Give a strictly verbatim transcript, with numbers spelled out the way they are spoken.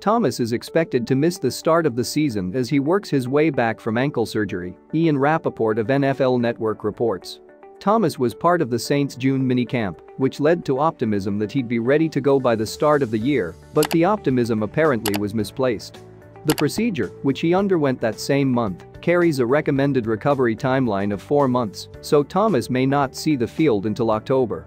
Thomas is expected to miss the start of the season as he works his way back from ankle surgery, Ian Rapoport of N F L Network reports. Thomas was part of the Saints' June minicamp, which led to optimism that he'd be ready to go by the start of the year, but the optimism apparently was misplaced. The procedure, which he underwent that same month, carries a recommended recovery timeline of four months, so Thomas may not see the field until October.